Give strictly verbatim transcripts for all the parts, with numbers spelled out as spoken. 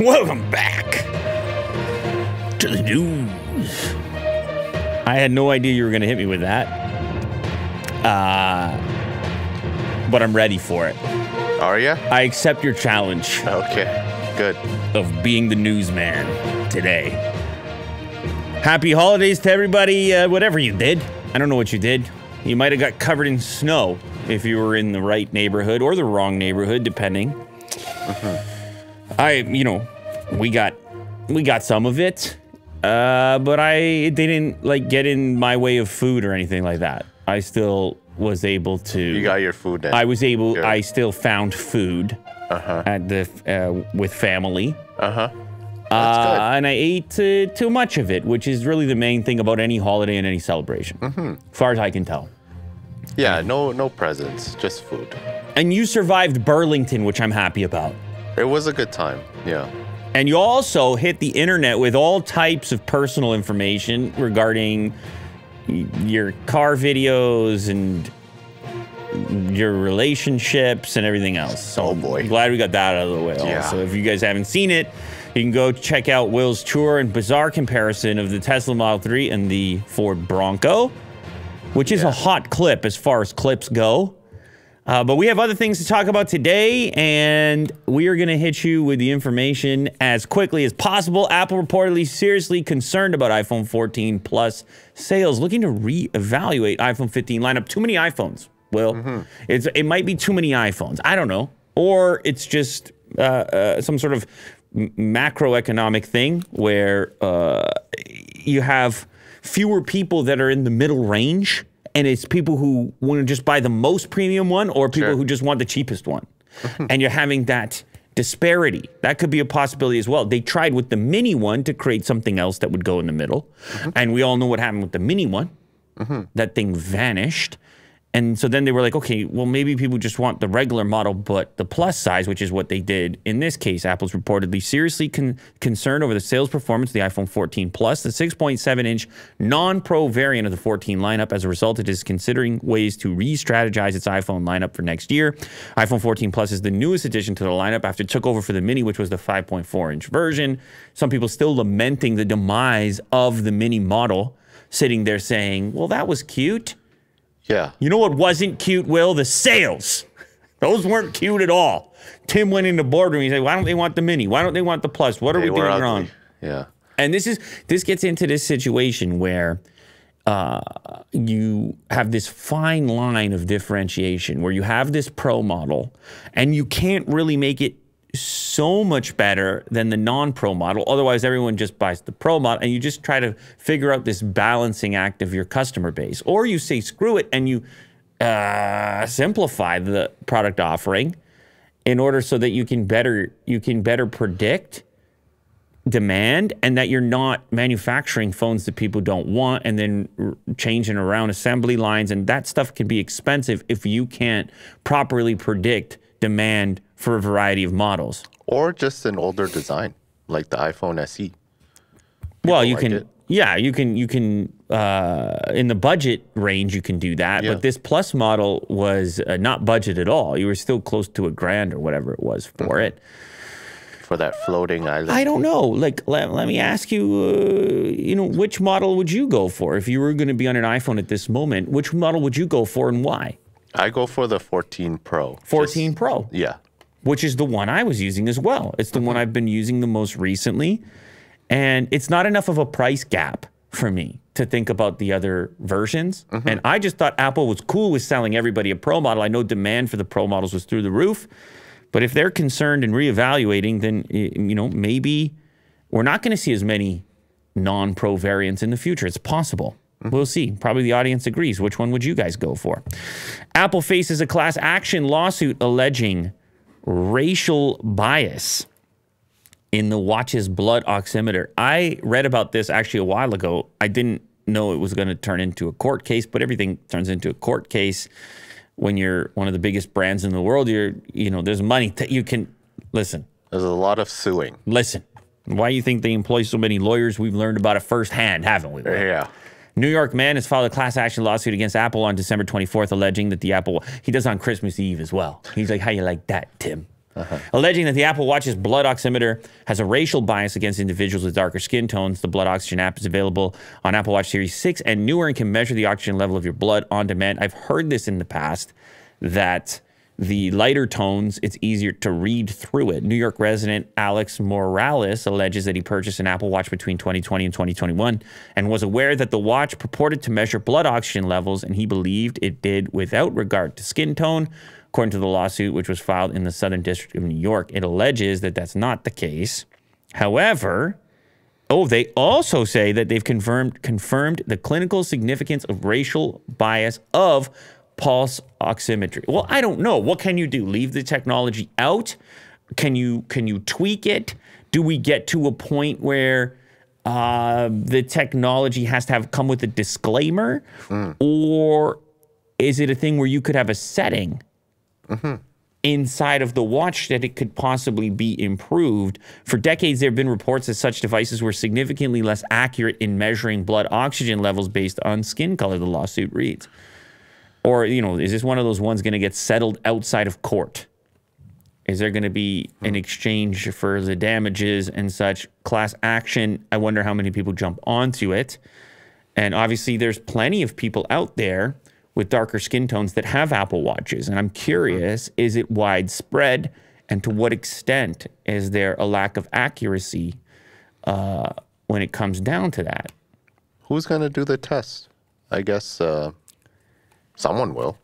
Welcome back to the news. I had no idea you were going to hit me with that. Uh, but I'm ready for it. Are you? I accept your challenge. Okay, good. Of being the newsman today. Happy holidays to everybody, uh, whatever you did. I don't know what you did. You might have got covered in snow if you were in the right neighborhood or the wrong neighborhood, depending. Uh-huh. I, you know, we got, we got some of it, uh, but I it didn't like get in my way of food or anything like that. I still was able to. You got your food then. I was able. Good. I still found food uh-huh. at the uh, with family. Uh huh. That's uh, good. And I ate uh, too much of it, which is really the main thing about any holiday and any celebration, mm-hmm. far as I can tell. Yeah, no, no presents, just food. And you survived Burlington, which I'm happy about. It was a good time, yeah. And you also hit the internet with all types of personal information regarding your car videos and your relationships and everything else. So oh boy. I'm glad we got that out of the way. Yeah. Also, if you guys haven't seen it, you can go check out Will's tour and bizarre comparison of the Tesla Model three and the Ford Bronco, which is yeah. a hot clip as far as clips go. Uh, but we have other things to talk about today, and we are going to hit you with the information as quickly as possible. Apple reportedly seriously concerned about iPhone fourteen Plus sales, looking to reevaluate iPhone fifteen lineup. Too many iPhones, Will. Mm-hmm. It's, it might be too many iPhones. I don't know. Or it's just uh, uh, some sort of macroeconomic thing where uh, you have fewer people that are in the middle range. And it's people who want to just buy the most premium one or people sure. who just want the cheapest one. And you're having that disparity. That could be a possibility as well. They tried with the mini one to create something else that would go in the middle. Mm-hmm. And we all know what happened with the mini one. Mm-hmm. That thing vanished. And so then they were like, okay, well, maybe people just want the regular model, but the plus size, which is what they did. In this case, Apple's reportedly seriously con concerned over the sales performance of the iPhone fourteen Plus, the six point seven inch non-Pro variant of the fourteen lineup. As a result, it is considering ways to re-strategize its iPhone lineup for next year. iPhone fourteen Plus is the newest addition to the lineup after it took over for the Mini, which was the five point four inch version. Some people still lamenting the demise of the Mini model, sitting there saying, well, that was cute. Yeah. You know what wasn't cute, Will? The sales. Those weren't cute at all. Tim went into boardroom. He said, why don't they want the Mini? Why don't they want the Plus? What are they we doing ugly. wrong? Yeah. And this is this gets into this situation where uh, you have this fine line of differentiation where you have this Pro model and you can't really make it so much better than the non-Pro model. Otherwise, everyone just buys the Pro model, and you just try to figure out this balancing act of your customer base. Or you say, screw it, and you uh, simplify the product offering in order so that you can better, you can better predict demand and that you're not manufacturing phones that people don't want and then changing around assembly lines. And that stuff can be expensive if you can't properly predict demand for a variety of models, or just an older design like the iPhone S E. People well, you like can, it. yeah, you can, you can uh, in the budget range you can do that. Yeah. But this Plus model was uh, not budget at all. You were still close to a grand or whatever it was for mm-hmm. it. For that floating island. I don't know. Like, let, let me ask you, uh, you know, which model would you go for if you were going to be on an iPhone at this moment? Which model would you go for and why? I go for the fourteen Pro. fourteen just, Pro. Yeah. Which is the one I was using as well. It's the one I've been using the most recently. And it's not enough of a price gap for me to think about the other versions. Mm-hmm. And I just thought Apple was cool with selling everybody a Pro model. I know demand for the Pro models was through the roof. But if they're concerned and reevaluating, then, you know, maybe we're not going to see as many non-Pro variants in the future. It's possible. We'll see. Probably the audience agrees. Which one would you guys go for? Apple faces a class action lawsuit alleging racial bias in the watch's blood oximeter. I read about this actually a while ago. I didn't know it was going to turn into a court case, but everything turns into a court case when you're one of the biggest brands in the world. You're, you know, there's money that you can listen. There's a lot of suing. Listen, why do you think they employ so many lawyers? We've learned about it firsthand, haven't we? Yeah. New York man has filed a class action lawsuit against Apple on December twenty-fourth, alleging that the Apple... He does on Christmas Eve as well. He's like, how you like that, Tim? uh-huh. alleging that the Apple Watch's blood oximeter has a racial bias against individuals with darker skin tones. The blood oxygen app is available on Apple Watch Series six and newer and can measure the oxygen level of your blood on demand. I've heard this in the past, that the lighter tones, it's easier to read through it. New York resident Alex Morales alleges that he purchased an Apple Watch between twenty twenty and twenty twenty-one and was aware that the watch purported to measure blood oxygen levels, and he believed it did without regard to skin tone, according to the lawsuit, which was filed in the Southern District of New York. It alleges that that's not the case. However, oh, they also say that they've confirmed, confirmed the clinical significance of racial bias of pulse oximetry. Well, I don't know. What can you do? Leave the technology out? Can you can you tweak it? Do we get to a point where uh, the technology has to have come with a disclaimer? Mm. Or is it a thing where you could have a setting mm-hmm. inside of the watch that it could possibly be improved? For decades, there have been reports that such devices were significantly less accurate in measuring blood oxygen levels based on skin color, the lawsuit reads. Or, you know, is this one of those ones going to get settled outside of court? Is there going to be an exchange for the damages and such? Class action, I wonder how many people jump onto it. And obviously there's plenty of people out there with darker skin tones that have Apple Watches. And I'm curious, is it widespread? And to what extent is there a lack of accuracy uh, when it comes down to that? Who's going to do the test? I guess... Uh... Someone will.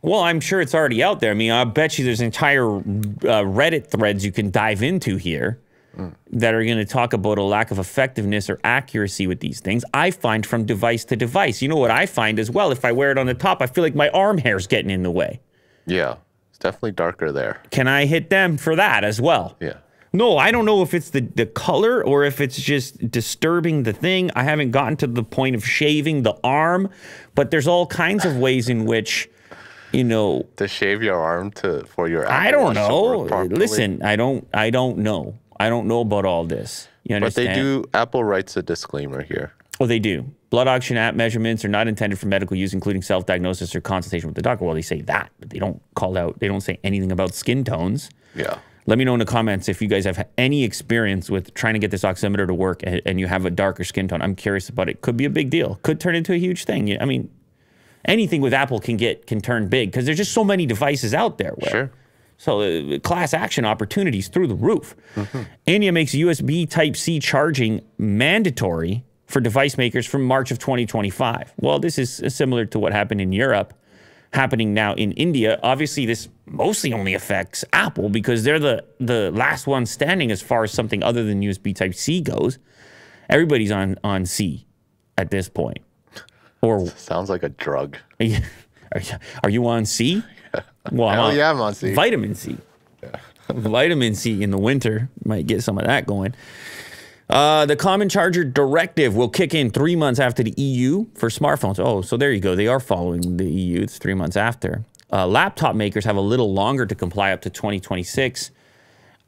Well, I'm sure it's already out there. I mean, I bet you there's entire uh, Reddit threads you can dive into here mm. that are going to talk about a lack of effectiveness or accuracy with these things. I find from device to device. You know what I find as well? If I wear it on the top, I feel like my arm hair's getting in the way. Yeah, it's definitely darker there. Can I hit them for that as well? Yeah. No, I don't know if it's the, the color or if it's just disturbing the thing. I haven't gotten to the point of shaving the arm, but there's all kinds of ways in which, you know, to shave your arm to for your Apple I don't know. Listen, I don't I don't know. I don't know about all this. You understand? But they do. Apple writes a disclaimer here. Oh, they do. Blood oxygen app measurements are not intended for medical use, including self-diagnosis or consultation with the doctor. Well, they say that, but they don't call out. They don't say anything about skin tones. Yeah. Let me know in the comments if you guys have any experience with trying to get this oximeter to work and, and you have a darker skin tone. I'm curious about it. Could be a big deal. Could turn into a huge thing. I mean, anything with Apple can get can turn big because there's just so many devices out there. Where, sure. So uh, class action opportunities through the roof. Mm-hmm. India makes U S B Type-C charging mandatory for device makers from March of twenty twenty-five. Well, this is similar to what happened in Europe. Happening now in India. Obviously, this mostly only affects Apple because they're the, the last one standing as far as something other than U S B Type-C goes. Everybody's on, on C at this point. Or sounds like a drug. Are you, are you, are you on C? Yeah. Well, I'm on, yeah, I'm on C. Vitamin C. Yeah. Vitamin C in the winter. Might get some of that going. Uh, the Common Charger Directive will kick in three months after the E U for smartphones. Oh, so there you go. They are following the E U. It's three months after. Uh, laptop makers have a little longer to comply, up to twenty twenty-six.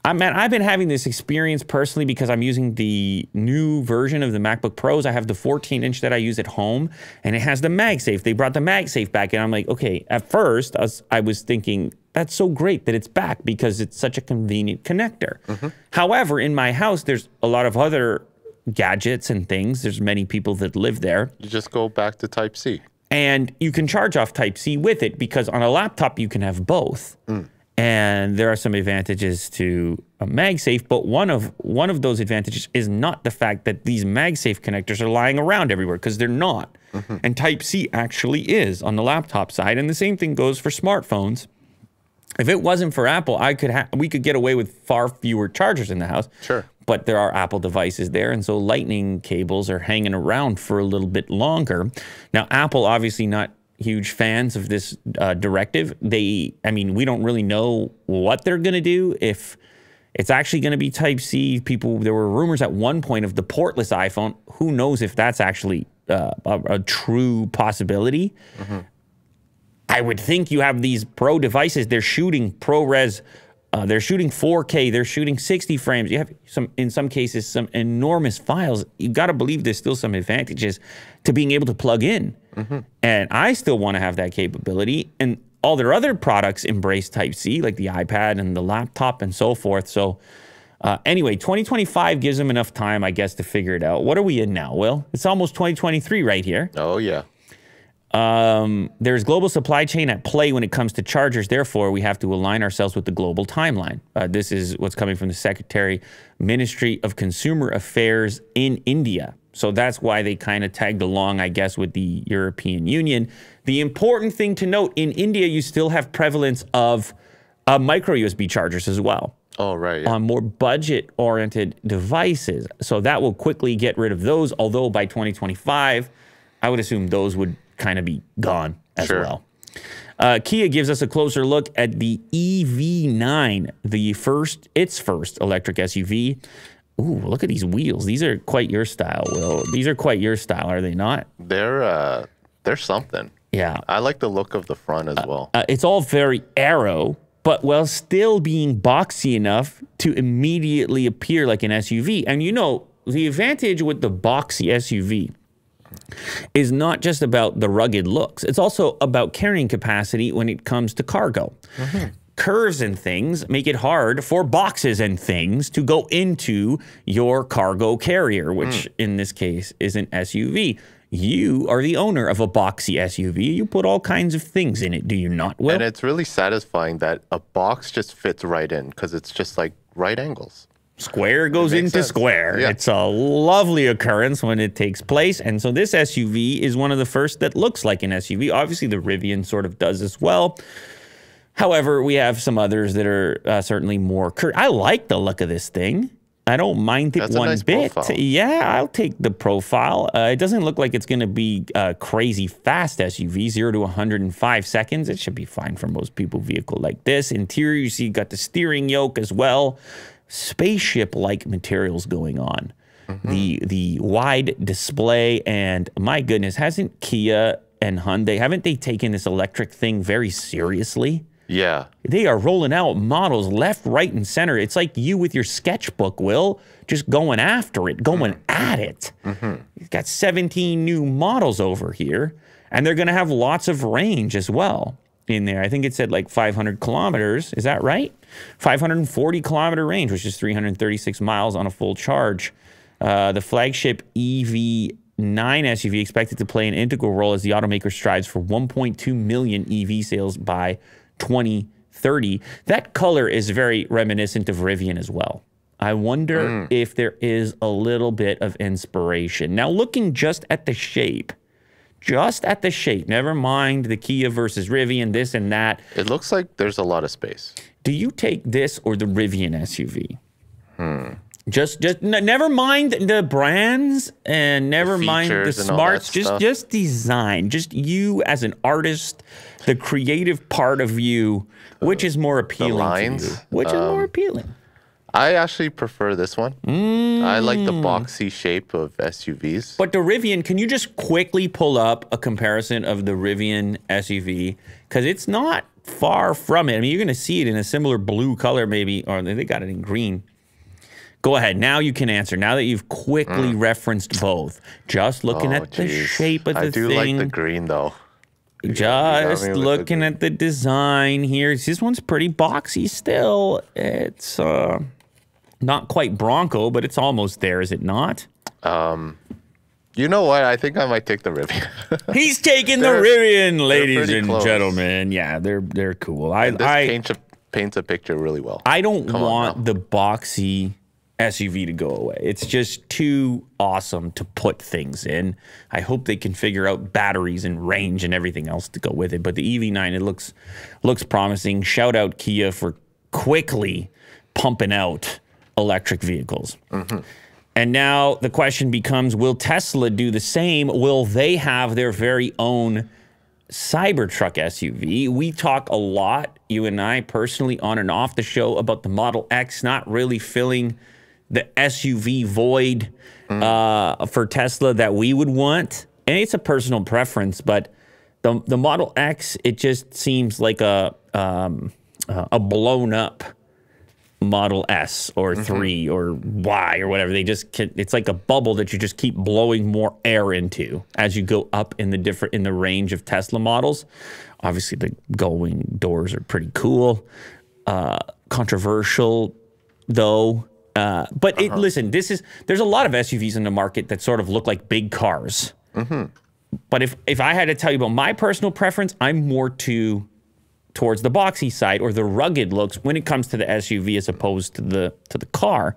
I man, I've been having this experience personally because I'm using the new version of the MacBook Pros. I have the fourteen inch that I use at home, and it has the MagSafe. They brought the MagSafe back, and I'm like, okay, at first, I was, I was thinking... That's so great that it's back because it's such a convenient connector. Mm-hmm. However, in my house, there's a lot of other gadgets and things. There's many people that live there. You just go back to Type-C. And you can charge off Type-C with it because on a laptop, you can have both. Mm. And there are some advantages to a MagSafe, but one of, one of those advantages is not the fact that these MagSafe connectors are lying around everywhere, because they're not. Mm-hmm. And Type-C actually is on the laptop side. And the same thing goes for smartphones. If it wasn't for Apple, I could ha we could get away with far fewer chargers in the house. Sure. But there are Apple devices there, and so Lightning cables are hanging around for a little bit longer. Now, Apple, obviously not huge fans of this uh, directive. They, I mean, we don't really know what they're going to do, if it's actually going to be Type-C. People, there were rumors at one point of the portless iPhone. Who knows if that's actually uh, a, a true possibility? Mm-hmm. I would think you have these pro devices. They're shooting ProRes, uh, they're shooting four K, they're shooting sixty frames. You have some, in some cases, some enormous files. You got to believe there's still some advantages to being able to plug in. Mm-hmm. And I still want to have that capability. And all their other products embrace Type-C, like the iPad and the laptop and so forth. So uh, anyway, twenty twenty-five gives them enough time, I guess, to figure it out. What are we in now, Will? It's almost twenty twenty-three right here. Oh, yeah. Um, there's global supply chain at play when it comes to chargers. Therefore, we have to align ourselves with the global timeline. Uh, this is what's coming from the Secretary, Ministry of Consumer Affairs in India. So that's why they kind of tagged along, I guess, with the European Union. The important thing to note, in India, you still have prevalence of uh, micro U S B chargers as well. Oh, right. Yeah. On more budget-oriented devices. So that will quickly get rid of those, although by twenty twenty-five, I would assume those would kind of be gone as sure. well. Uh, Kia gives us a closer look at the E V nine, the first, its first electric S U V. Ooh, look at these wheels. These are quite your style, Will. These are quite your style, are they not? They're, uh, they're something. Yeah. I like the look of the front as uh, well. Uh, it's all very aero, but while still being boxy enough to immediately appear like an S U V. And you know, the advantage with the boxy S U V is not just about the rugged looks. It's also about carrying capacity when it comes to cargo. Mm-hmm. Curves and things make it hard for boxes and things to go into your cargo carrier, which mm. in this case is an S U V. You are the owner of a boxy S U V. You put all kinds of things in it, do you not, Will? And it's really satisfying that a box just fits right in because it's just like right angles. Square goes into sense. Square. Yeah. It's a lovely occurrence when it takes place. And so this S U V is one of the first that looks like an S U V. Obviously, the Rivian sort of does as well. However, we have some others that are uh, certainly more curved. I like the look of this thing. I don't mind it That's one a nice bit. Profile. Yeah, I'll take the profile. Uh, it doesn't look like it's going to be a crazy fast S U V, zero to one hundred five seconds. It should be fine for most people, vehicle like this. Interior, you see, got the steering yoke as well. Spaceship-like materials going on. Mm-hmm. The the wide display, and my goodness, hasn't Kia and Hyundai, haven't they taken this electric thing very seriously? Yeah. They are rolling out models left, right, and center. It's like you with your sketchbook, Will, just going after it, going mm-hmm. at it. Mm-hmm. You've got seventeen new models over here, and they're going to have lots of range as well in there. I think it said like five hundred kilometers. Is that right? five hundred forty kilometer range, which is three hundred thirty-six miles on a full charge. Uh, the flagship E V nine S U V expected to play an integral role as the automaker strives for one point two million E V sales by twenty thirty. That color is very reminiscent of Rivian as well. I wonder mm. if there is a little bit of inspiration. Now, looking just at the shape, just at the shape, never mind the Kia versus Rivian, this and that. It looks like there's a lot of space. Do you take this or the Rivian S U V? Hmm. Just, just n never mind the brands and never the mind the smarts. Just, stuff. just design. Just you as an artist, the creative part of you, the, which is more appealing. The lines, to you, which um, is more appealing. I actually prefer this one. Mm. I like the boxy shape of S U Vs. But the Rivian, can you just quickly pull up a comparison of the Rivian S U V? Because it's not far from it. I mean, you're going to see it in a similar blue color maybe, or they got it in green. Go ahead. Now you can answer. Now that you've quickly mm. referenced both. Just looking oh, at geez. the shape of the thing. I do thing. like the green, though. Just looking at the design here. This one's pretty boxy still. It's... uh. Not quite Bronco, but it's almost there, is it not? Um, you know what? I think I might take the Rivian. He's taking the Rivian, ladies and close. gentlemen. Yeah, they're they're cool. I, this I paints, a, paints a picture really well. I don't Come want the boxy S U V to go away. It's just too awesome to put things in. I hope they can figure out batteries and range and everything else to go with it. But the E V nine, it looks looks promising. Shout out Kia for quickly pumping out electric vehicles. Mm-hmm. And now the question becomes, will Tesla do the same? Will they have their very own Cybertruck S U V? We talk a lot, you and I personally, on and off the show about the Model X not really filling the S U V void mm-hmm. uh, for Tesla that we would want. And it's a personal preference, but the, the Model X, it just seems like a, um, uh, a blown up Model S or three mm-hmm. or Y or whatever. They just can, it's like a bubble that you just keep blowing more air into as you go up in the different in the range of Tesla models. Obviously, the gullwing doors are pretty cool. Uh, controversial, though. Uh, but uh-huh. it, listen, this is there's a lot of S U Vs in the market that sort of look like big cars. Mm-hmm. But if if I had to tell you about my personal preference, I'm more to towards the boxy side or the rugged looks when it comes to the S U V as opposed to the to the car.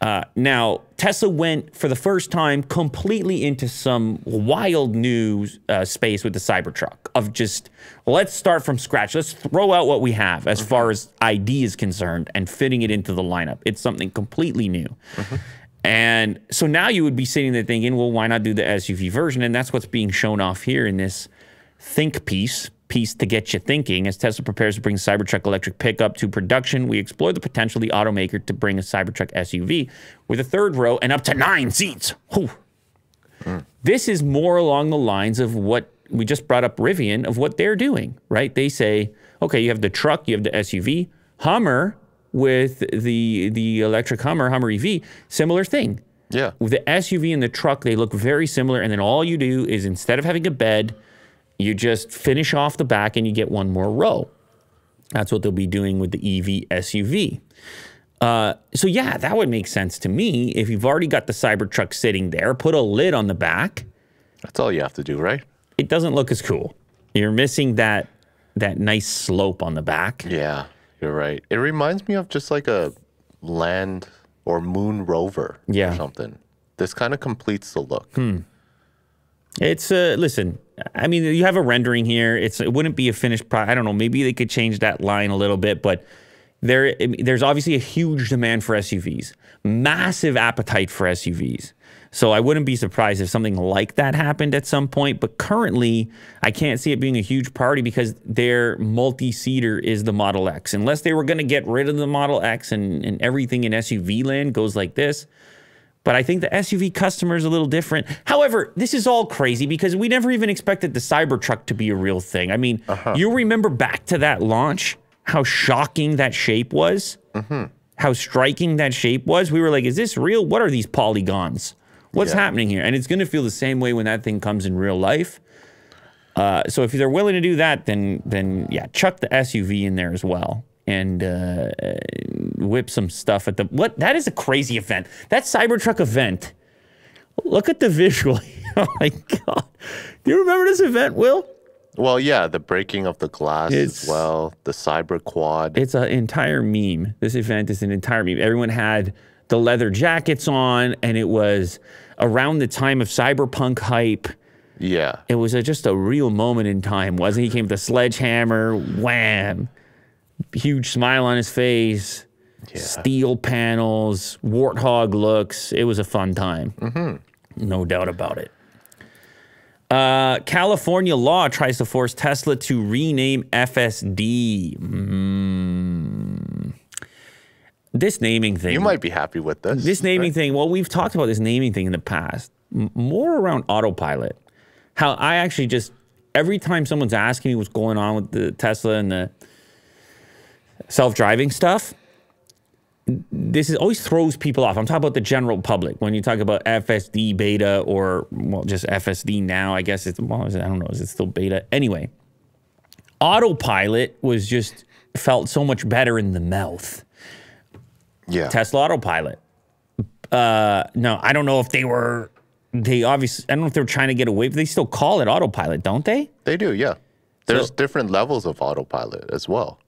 Uh, now, Tesla went for the first time completely into some wild new uh, space with the Cybertruck of just, let's start from scratch. Let's throw out what we have as mm-hmm. far as I D is concerned and fitting it into the lineup. It's something completely new. Mm-hmm. And so now you would be sitting there thinking, well, why not do the S U V version? And that's what's being shown off here in this think piece. piece to get you thinking. As Tesla prepares to bring Cybertruck electric pickup to production, we explore the potential of the automaker to bring a Cybertruck S U V with a third row and up to nine seats. Mm. This is more along the lines of what we just brought up Rivian, of what they're doing, right? They say, okay, you have the truck, you have the S U V, Hummer with the, the electric Hummer, Hummer E V, similar thing. Yeah. With the S U V and the truck, they look very similar, and then all you do is instead of having a bed, you just finish off the back and you get one more row. That's what they'll be doing with the E V S U V. Uh, so yeah, that would make sense to me. If you've already got the Cybertruck sitting there, put a lid on the back. That's all you have to do, right? It doesn't look as cool. You're missing that that nice slope on the back. Yeah, you're right. It reminds me of just like a land or moon rover yeah. or something. This kind of completes the look. Hmm. It's, uh, listen, I mean, you have a rendering here. It's, it wouldn't be a finished product. I don't know. Maybe they could change that line a little bit, but there, there's obviously a huge demand for S U Vs, massive appetite for S U Vs. So I wouldn't be surprised if something like that happened at some point, but currently I can't see it being a huge priority because their multi-seater is the Model X. Unless they were going to get rid of the Model X and, and everything in S U V land goes like this. But I think the S U V customer is a little different. However, this is all crazy because we never even expected the Cybertruck to be a real thing. I mean, uh-huh. you remember back to that launch, how shocking that shape was, mm-hmm. how striking that shape was. We were like, is this real? What are these polygons? What's yeah. happening here? And it's going to feel the same way when that thing comes in real life. Uh, so if they're willing to do that, then, then yeah, chuck the S U V in there as well. And uh, whip some stuff at the... What? That is a crazy event. That Cybertruck event. Look at the visual. Oh, my God. Do you remember this event, Will? Well, yeah. The breaking of the glass it's, as well. The Cyberquad. It's an entire meme. This event is an entire meme. Everyone had the leather jackets on, and it was around the time of cyberpunk hype. Yeah. It was a, just a real moment in time, wasn't it? He came with a sledgehammer. Wham. Huge smile on his face, yeah. steel panels, warthog looks. It was a fun time. Mm-hmm. No doubt about it. Uh, California law tries to force Tesla to rename F S D. Mm. This naming thing. You might be happy with this. This naming right? thing. Well, we've talked about this naming thing in the past, m- more around autopilot. How I actually just, every time someone's asking me what's going on with the Tesla and the self-driving stuff, this is always throws people off. I'm talking about the general public. When you talk about F S D beta or, well, just F S D now, I guess it's, well, I don't know, is it still beta? Anyway, autopilot was just, felt so much better in the mouth. Yeah. Tesla autopilot. Uh, no, I don't know if they were, they obviously, I don't know if they were trying to get away, but they still call it autopilot, don't they? They do, yeah. There's so, different levels of autopilot as well.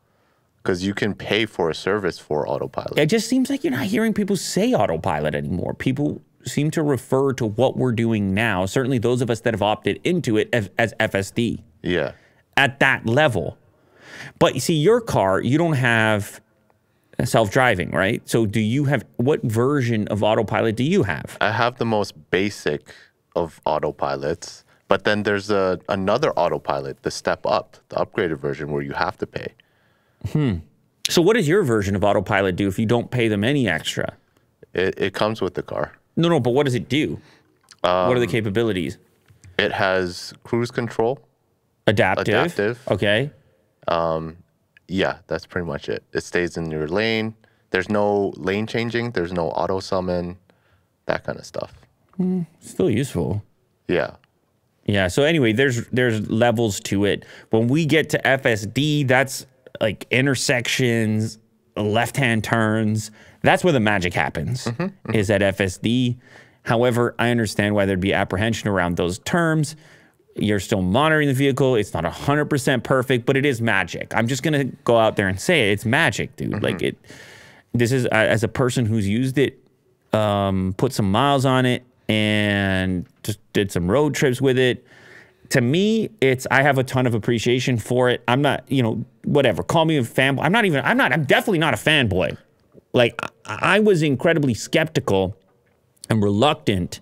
Because you can pay for a service for autopilot. It just seems like you're not hearing people say autopilot anymore. People seem to refer to what we're doing now, certainly those of us that have opted into it, as, as F S D. Yeah. At that level. But you see, your car, you don't have self-driving, right? So do you have, what version of autopilot do you have? I have the most basic of autopilots. But then there's a, another autopilot, the step up, the upgraded version where you have to pay. Hmm. So what does your version of autopilot do if you don't pay them any extra? It, it comes with the car. No, no, but what does it do? Um, what are the capabilities? It has cruise control. Adaptive. Adaptive. Okay. Um, yeah, that's pretty much it. It stays in your lane. There's no lane changing. There's no auto summon, that kind of stuff. Mm, still useful. Yeah. Yeah, so anyway, there's there's levels to it. When we get to F S D, that's like intersections, left-hand turns. That's where the magic happens, mm-hmm, mm-hmm. is at F S D. However, I understand why there'd be apprehension around those terms. You're still monitoring the vehicle. It's not one hundred percent perfect, but it is magic. I'm just going to go out there and say it. It's magic, dude. Mm-hmm. Like it. This is, as a person who's used it, um, put some miles on it, and just did some road trips with it. To me, it's, I have a ton of appreciation for it. I'm not, you know, whatever. Call me a fanboy. I'm not even, I'm not, I'm definitely not a fanboy. Like, I, I was incredibly skeptical and reluctant,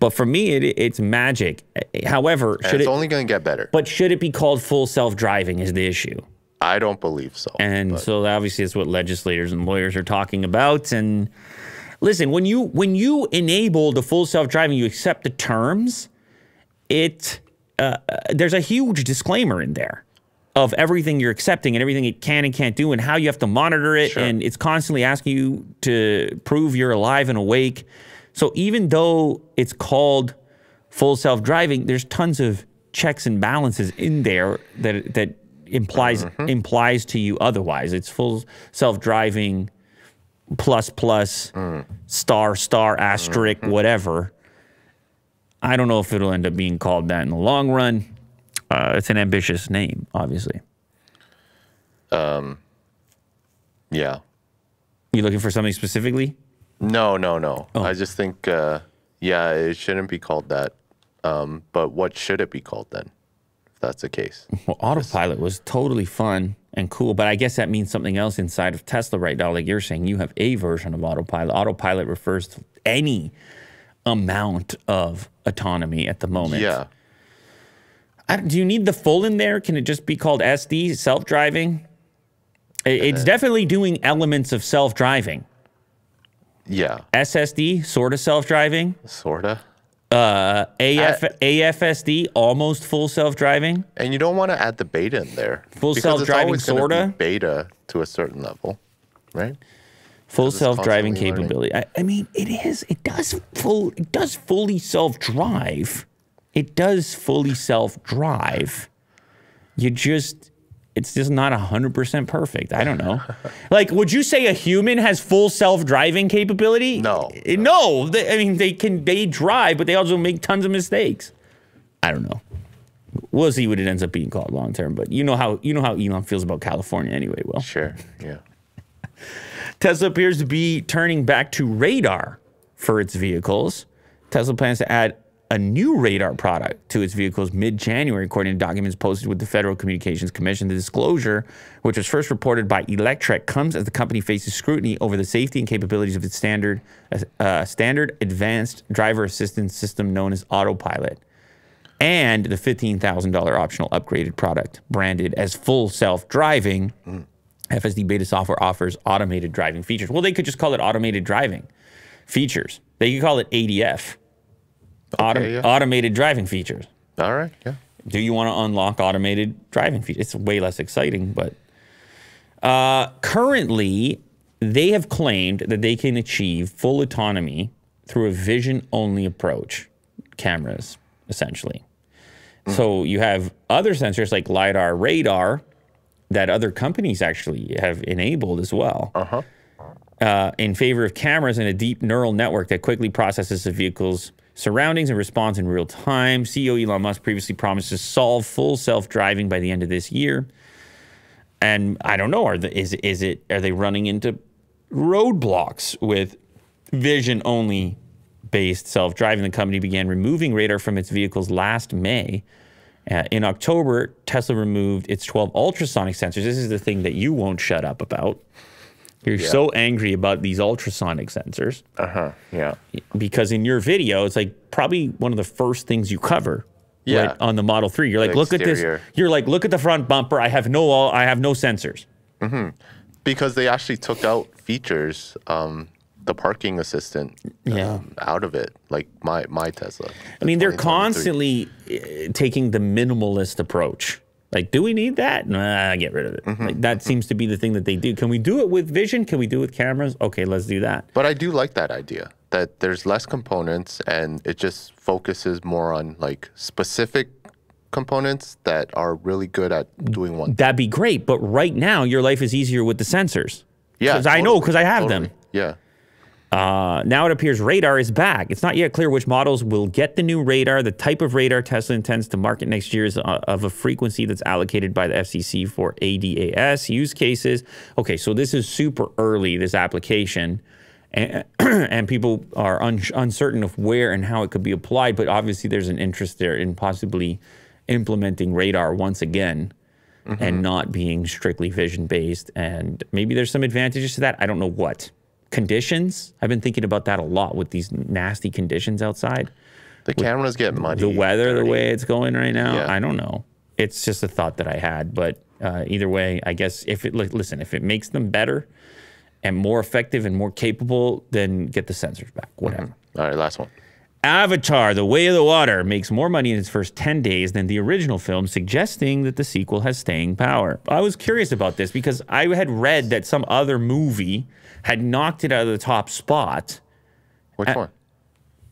but for me, it, it's magic. However, should it's it, only going to get better. But should it be called full self-driving is the issue. I don't believe so. And but. so obviously that's what legislators and lawyers are talking about. And listen, when you when you enable the full self-driving, you accept the terms. It uh, there's a huge disclaimer in there of everything you're accepting and everything it can and can't do and how you have to monitor it. Sure. And it's constantly asking you to prove you're alive and awake. So even though it's called full self-driving, there's tons of checks and balances in there that that implies mm-hmm. implies to you otherwise. It's full self-driving plus plus mm. star star asterisk mm-hmm. whatever. I don't know if it'll end up being called that in the long run. Uh, it's an ambitious name, obviously. Um, yeah. You looking for something specifically? No, no, no. Oh. I just think, uh, yeah, it shouldn't be called that. Um, but what should it be called then, if that's the case? Well, Autopilot was totally fun and cool, but I guess that means something else inside of Tesla right now. Like you're saying, you have a version of Autopilot. Autopilot refers to any amount of autonomy at the moment. Yeah. I, do you need the full in there? Can it just be called S D, self-driving? It, it's definitely doing elements of self-driving. Yeah. S S D, sort of self-driving. Sort of. Uh, A F, I, A F S D, almost full self-driving. And you don't want to add the beta in there. Full self-driving, sort of. Beta to a certain level, right? Full self-driving capability. I, I mean, it is. It does full. It does fully self-drive. It does fully self-drive. You just, it's just not one hundred percent perfect. I don't know. Like, would you say a human has full self-driving capability? No. No. no they, I mean, they can, they drive, but they also make tons of mistakes. I don't know. We'll see what it ends up being called long-term, but you know how, you know how Elon feels about California anyway, Will. Sure, yeah. Tesla appears to be turning back to radar for its vehicles. Tesla plans to add a new radar product to its vehicles mid-January, according to documents posted with the Federal Communications Commission. The disclosure, which was first reported by Electrek, comes as the company faces scrutiny over the safety and capabilities of its standard uh, standard advanced driver assistance system known as Autopilot, and the fifteen thousand dollar optional upgraded product branded as full self-driving. Mm. F S D beta software offers automated driving features. Well, they could just call it automated driving features. They could call it A D F. Auto okay, yeah. Automated driving features. All right, yeah. Do you want to unlock automated driving features? It's way less exciting, but... Uh, currently, they have claimed that they can achieve full autonomy through a vision-only approach. Cameras, essentially. Mm. So you have other sensors like LiDAR, radar, that other companies actually have enabled as well. Uh-huh. Uh, in favor of cameras and a deep neural network that quickly processes the vehicle's surroundings and responds in real time. C E O Elon Musk previously promised to solve full self-driving by the end of this year. And I don't know, are the, is is it are they running into roadblocks with vision-only based self-driving? The company began removing radar from its vehicles last May. Uh, in October, Tesla removed its twelve ultrasonic sensors. This is the thing that you won't shut up about. You're yeah. so angry about these ultrasonic sensors. Uh-huh, yeah. Because in your video, it's like probably one of the first things you cover yeah. right, on the Model three. You're like, the look exterior. at this. You're like, look at the front bumper. I have no I have no sensors. Mm-hmm. Because they actually took out features, um, the parking assistant um, yeah. out of it, like my, my Tesla. I mean, they're constantly taking the minimalist approach. Like, do we need that? Nah, get rid of it. Mm-hmm. Like, that mm-hmm. seems to be the thing that they do. Can we do it with vision? Can we do it with cameras? Okay, let's do that. But I do like that idea, that there's less components and it just focuses more on, like, specific components that are really good at doing one. That'd be great, but right now your life is easier with the sensors. Yeah, because totally. I know, because I have totally. them. Yeah. Uh, now it appears radar is back. It's not yet clear which models will get the new radar. The type of radar Tesla intends to market next year is uh, of a frequency that's allocated by the F C C for A D A S use cases. Okay, so this is super early, this application, and, and people are un uncertain of where and how it could be applied, but obviously there's an interest there in possibly implementing radar once again. Mm-hmm. And not being strictly vision-based, and maybe there's some advantages to that. I don't know what. Conditions? I've been thinking about that a lot with these nasty conditions outside. The cameras get muddy. The weather, dirty. The way it's going right now, yeah. I don't know. It's just a thought that I had, but uh, either way, I guess if it, listen, if it makes them better and more effective and more capable, then get the sensors back, whatever. Mm-hmm. All right, last one. Avatar: The Way of the Water makes more money in its first ten days than the original film, suggesting that the sequel has staying power. I was curious about this because I had read that some other movie had knocked it out of the top spot. Which one?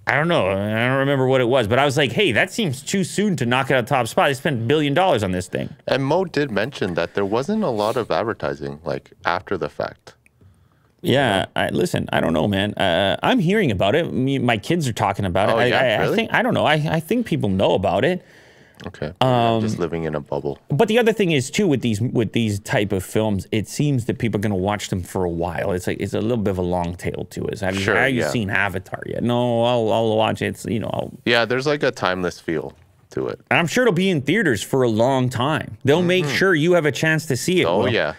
I don't know. I don't remember what it was, but I was like, hey, that seems too soon to knock it out of the top spot. They spent a billion dollars on this thing. And Mo did mention that there wasn't a lot of advertising, like, after the fact. Yeah, I, listen, I don't know, man. Uh, I'm hearing about it. Me, my kids are talking about it. Oh, yeah, I, I, really? I think I don't know. I, I think people know about it. Okay, um, just living in a bubble. But the other thing is too with these with these type of films, it seems that people are going to watch them for a while. It's like it's a little bit of a long tail to it. Have you, sure, have you yeah. seen Avatar yet? No, I'll I'll watch it. It's, you know, I'll, yeah, there's like a timeless feel to it. I'm sure it'll be in theaters for a long time. They'll mm-hmm. make sure you have a chance to see it. Oh Will. yeah.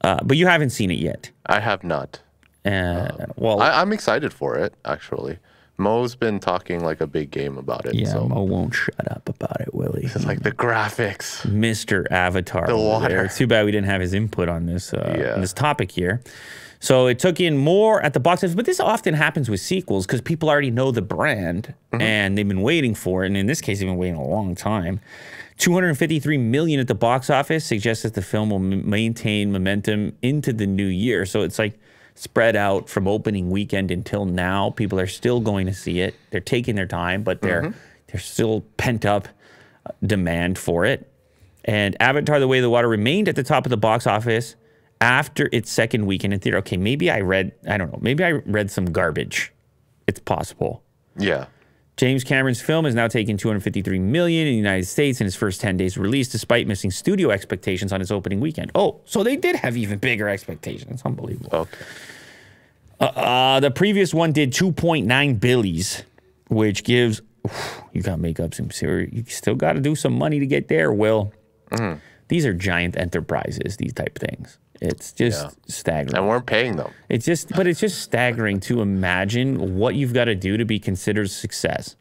Uh, but you haven't seen it yet. I have not. Uh, um, well, I, I'm excited for it, actually. Mo's been talking like a big game about it. Yeah, so. Mo won't shut up about it, will he? It's like the graphics. Mister Avatar. The water. There. Too bad we didn't have his input on this, uh, yeah. on this topic here. So it took in more at the box office, but this often happens with sequels because people already know the brand mm-hmm. and they've been waiting for it, and in this case, they've been waiting a long time. two hundred fifty-three million dollars at the box office suggests that the film will m maintain momentum into the new year. So it's like spread out from opening weekend until now. People are still going to see it. They're taking their time, but they're mm-hmm. there's still pent up demand for it. And Avatar: The Way of the Water remained at the top of the box office after its second weekend in theater. Okay, maybe I read, I don't know, maybe I read some garbage. It's possible. Yeah. James Cameron's film has now taken two hundred fifty-three million dollars in the United States in its first ten days release, despite missing studio expectations on its opening weekend. Oh, so they did have even bigger expectations. It's unbelievable. Okay. Uh, uh, the previous one did two point nine billies, which gives, whew, you got to make up some serious, you still got to do some money to get there, Will. Mm-hmm. These are giant enterprises, these type of things. It's just yeah. staggering. And we're paying them. It's just, but it's just staggering to imagine what you've got to do to be considered success.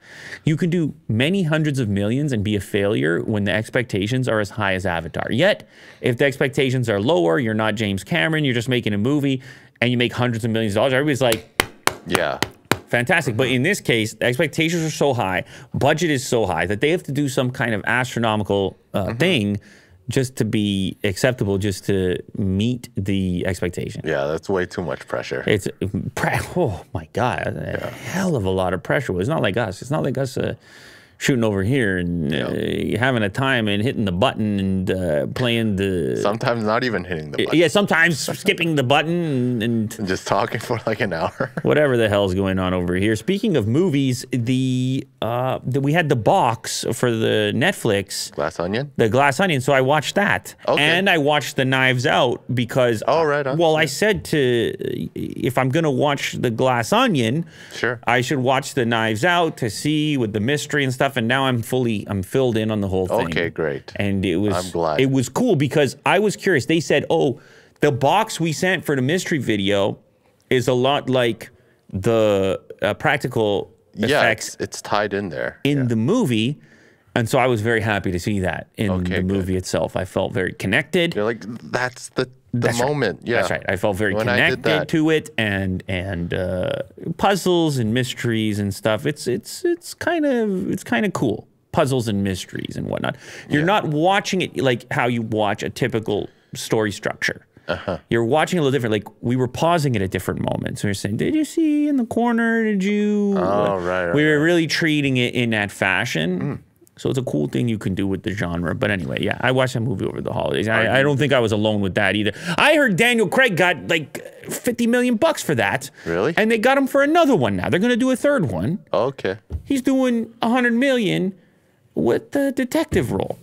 You can do many hundreds of millions and be a failure when the expectations are as high as Avatar. Yet, if the expectations are lower, you're not James Cameron, you're just making a movie, and you make hundreds of millions of dollars, everybody's like, yeah, fantastic. But in this case, the expectations are so high, budget is so high, that they have to do some kind of astronomical uh, mm-hmm. thing just to be acceptable, just to meet the expectation. Yeah, that's way too much pressure. It's, oh my God, a yeah. hell of a lot of pressure. It's not like us. It's not like us uh, shooting over here and yeah. uh, having a time and hitting the button and uh, playing the... Sometimes not even hitting the button. Yeah, sometimes skipping the button and, and, and... just talking for like an hour. Whatever the hell's going on over here. Speaking of movies, the, uh, the we had the box for the Netflix. Glass Onion? The Glass Onion, so I watched that. Okay. And I watched the Knives Out because... Oh, right on. Well, yeah. I said to... If I'm going to watch the Glass Onion, sure, I should watch the Knives Out to see with the mystery and stuff. And now I'm fully, I'm filled in on the whole thing. Okay, great. And it was, I'm glad. It was cool because I was curious. They said, oh, the box we sent for the mystery video is a lot like the uh, practical yeah, effects. It's, it's tied in there. In yeah. the movie. And so I was very happy to see that in okay, the movie good. itself. I felt very connected. You're like, that's the, the that's moment. Right. Yeah. That's right. I felt very when connected to it and and uh, puzzles and mysteries and stuff. It's it's it's kind of it's kind of cool. puzzles and mysteries and whatnot. You're yeah. not watching it like how you watch a typical story structure. Uh-huh. You're watching a little different. Like, we were pausing at a different moment. So you're saying, did you see in the corner? Did you? Oh, right, right. We were right. really treating it in that fashion. Mm. So it's a cool thing you can do with the genre. But anyway, yeah, I watched that movie over the holidays. I, I don't think I was alone with that either. I heard Daniel Craig got like fifty million bucks for that. Really? And they got him for another one now. They're going to do a third one. Okay. He's doing a hundred million with the detective role.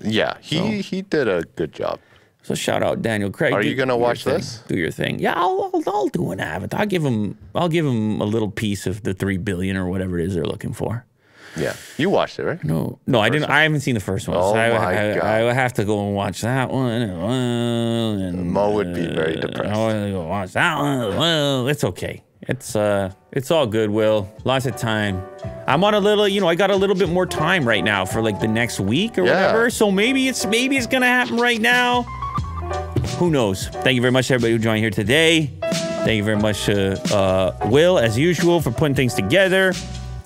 Yeah, he, so. he did a good job. So shout out Daniel Craig. Are do, you gonna watch this? Thing. Do your thing. Yeah, I'll, I'll I'll do an Avatar. I'll give him I'll give him a little piece of the three billion or whatever it is they're looking for. Yeah, you watched it, right? No, no, I didn't. One. I haven't seen the first one. Oh so my I, I, god! I have to go and watch that one. And Mo would be very depressed. I have to go watch that one. Well, it's okay. It's uh, it's all good. Will lots of time. I'm on a little, you know, I got a little bit more time right now for like the next week or yeah. whatever. So maybe it's maybe it's gonna happen right now. Who knows? Thank you very much to everybody who joined here today. Thank you very much to uh, Will, as usual, for putting things together.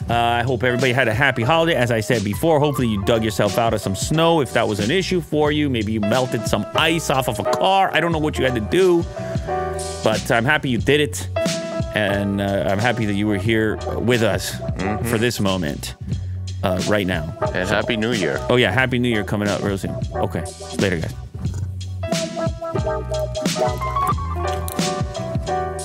Uh, I hope everybody had a happy holiday. As I said before, hopefully you dug yourself out of some snow if that was an issue for you. Maybe you melted some ice off of a car. I don't know what you had to do, but I'm happy you did it. And uh, I'm happy that you were here with us mm-hmm. for this moment uh, right now. And so, Happy New Year. Oh, yeah. Happy New Year coming up real soon. Okay. Later, guys. Thank you.